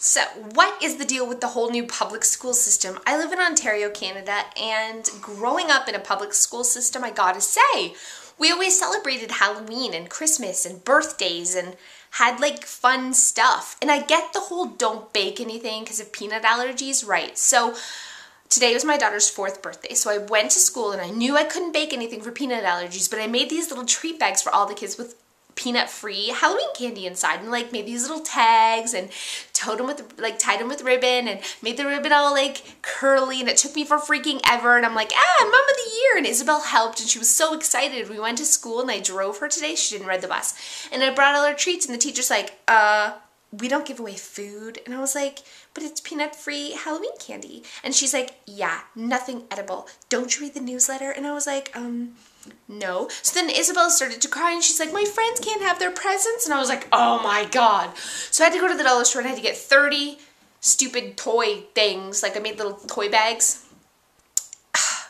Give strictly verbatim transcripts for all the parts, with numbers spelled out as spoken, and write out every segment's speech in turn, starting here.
So, what is the deal with the whole new public school system? I live in Ontario, Canada, and growing up in a public school system, I gotta say, we always celebrated Halloween and Christmas and birthdays and had like fun stuff. And I get the whole don't bake anything because of peanut allergies, right? So today was my daughter's fourth birthday, so I went to school and I knew I couldn't bake anything for peanut allergies, but I made these little treat bags for all the kids with peanut-free Halloween candy inside, and like made these little tags and towed them with, like tied them with ribbon and made the ribbon all like curly, and it took me for freaking ever, and I'm like, ah, Mom of the Year, and Isabel helped, and she was so excited. We went to school and I drove her today. She didn't ride the bus, and I brought all her treats, and the teacher's like, uh, we don't give away food. And I was like, but it's peanut-free Halloween candy. And she's like, yeah, nothing edible. Don't you read the newsletter? And I was like, um, no. So then Isabel started to cry, and she's like, my friends can't have their presents. And I was like, oh my God. So I had to go to the dollar store, and I had to get thirty stupid toy things. Like, I made little toy bags.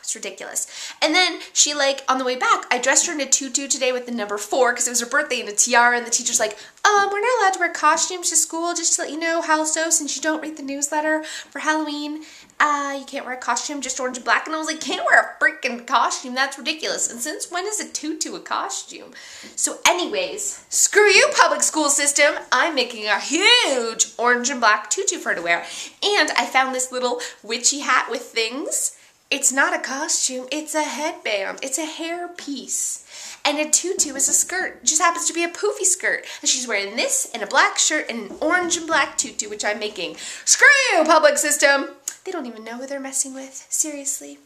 It's ridiculous. And then she, like, on the way back, I dressed her in a tutu today with the number four because it was her birthday, and a tiara, and the teacher's like, um, we're not allowed to wear costumes to school, just to let you know, Hal, so since you don't read the newsletter for Halloween, uh, you can't wear a costume, just orange and black. And I was like, can't wear a freaking costume, that's ridiculous. And since when is a tutu a costume? So anyways, screw you, public school system. I'm making a huge orange and black tutu for her to wear. And I found this little witchy hat with things. It's not a costume, it's a headband, it's a hair piece. And a tutu is a skirt, it just happens to be a poofy skirt. And she's wearing this and a black shirt and an orange and black tutu, which I'm making. Screw you, public system! They don't even know who they're messing with, seriously.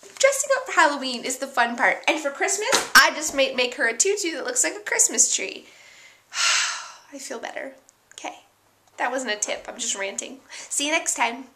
Dressing up for Halloween is the fun part. And for Christmas, I just might make her a tutu that looks like a Christmas tree. I feel better. Okay, that wasn't a tip, I'm just ranting. See you next time.